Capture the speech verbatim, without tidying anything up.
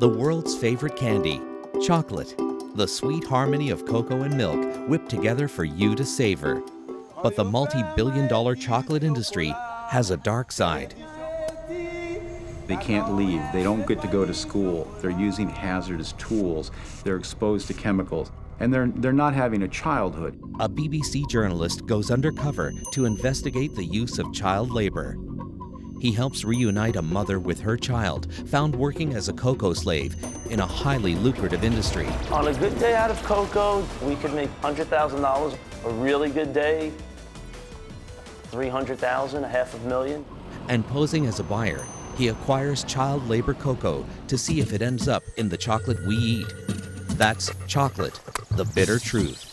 the world's favorite candy, chocolate, the sweet harmony of cocoa and milk whipped together for you to savor. But the multi-billion dollar chocolate industry has a dark side. They can't leave, they don't get to go to school, they're using hazardous tools, they're exposed to chemicals, and they're, they're not having a childhood. A B B C journalist goes undercover to investigate the use of child labor. He helps reunite a mother with her child, found working as a cocoa slave in a highly lucrative industry. On a good day out of cocoa, we could make one hundred thousand dollars. A really good day, three hundred thousand dollars, a half a million. And posing as a buyer, he acquires child labor cocoa to see if it ends up in the chocolate we eat. That's chocolate, the bitter truth.